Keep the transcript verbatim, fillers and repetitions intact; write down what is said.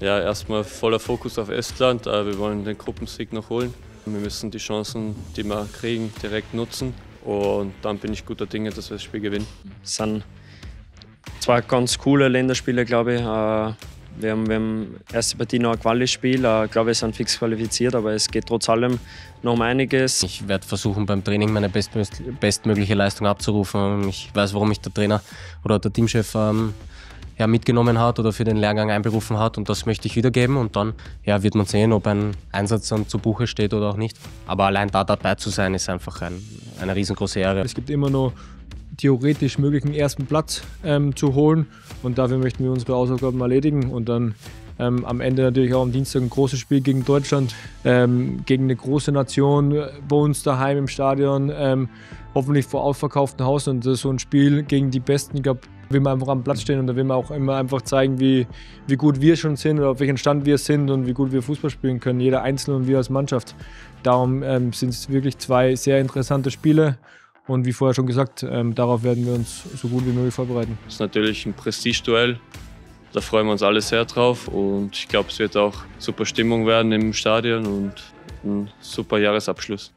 Ja, erstmal voller Fokus auf Estland. Wir wollen den Gruppensieg noch holen. Wir müssen die Chancen, die wir kriegen, direkt nutzen. Und dann bin ich guter Dinge, dass wir das Spiel gewinnen. Es sind zwei ganz coole Länderspiele, glaube ich. Wir haben, wir haben erste Partie noch ein Quali-Spiel. Ich glaube, wir sind fix qualifiziert, aber es geht trotz allem noch um einiges. Ich werde versuchen, beim Training meine bestmögliche Leistung abzurufen. Ich weiß, warum mich der Trainer oder der Teamchef ähm, ja, mitgenommen hat oder für den Lehrgang einberufen hat. Und das möchte ich wiedergeben. Und dann ja, wird man sehen, ob ein Einsatz dann zu Buche steht oder auch nicht. Aber allein da dabei zu sein, ist einfach ein, eine riesengroße Ehre. Es gibt immer noch theoretisch möglichen ersten Platz ähm, zu holen, und dafür möchten wir unsere Hausaufgaben erledigen und dann ähm, am Ende natürlich auch am Dienstag ein großes Spiel gegen Deutschland, ähm, gegen eine große Nation bei uns daheim im Stadion, ähm, hoffentlich vor ausverkauftem Haus, und das ist so ein Spiel gegen die Besten. Ich glaube, da will man einfach am Platz stehen und da will man auch immer einfach zeigen, wie, wie gut wir schon sind oder auf welchem Stand wir sind und wie gut wir Fußball spielen können, jeder Einzelne und wir als Mannschaft. Darum ähm, sind es wirklich zwei sehr interessante Spiele. Und wie vorher schon gesagt, ähm, darauf werden wir uns so gut wie möglich vorbereiten. Das ist natürlich ein Prestigeduell, da freuen wir uns alle sehr drauf. Und ich glaube, es wird auch super Stimmung werden im Stadion und ein super Jahresabschluss.